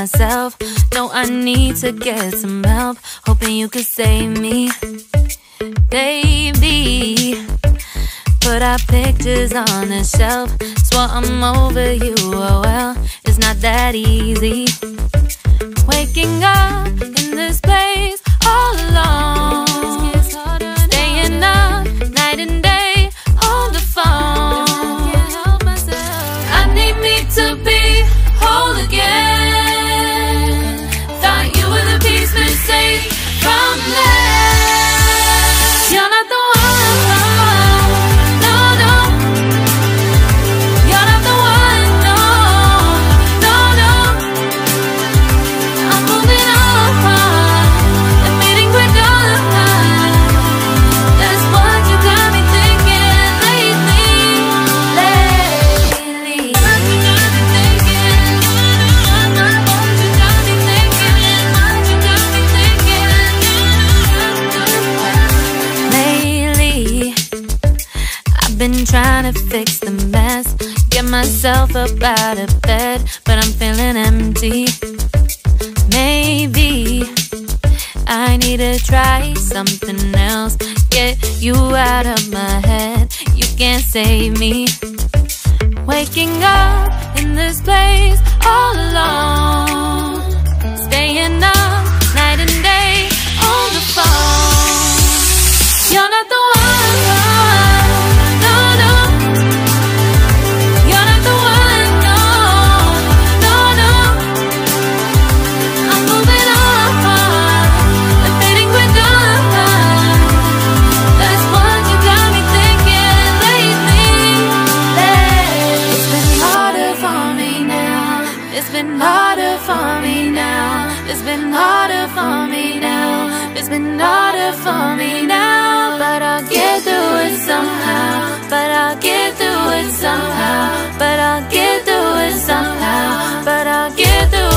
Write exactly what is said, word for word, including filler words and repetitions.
myself. No, I need to get some help. Hoping you could save me, baby. Put our pictures on the shelf. Swore I'm over you, oh well. It's not that easy. Waking up in this place all alone. Staying up night and day on the phone. I need me to be whole again. Thought you were the piece missing from last. You're not the trying to fix the mess, get myself up out of bed, but I'm feeling empty. Maybe I need to try something else, get you out of my head. You can't save me. Waking up in this place all alone. Staying up night and day on the phone. You're not the one. Somehow, but I'll get through it somehow, but I'll get through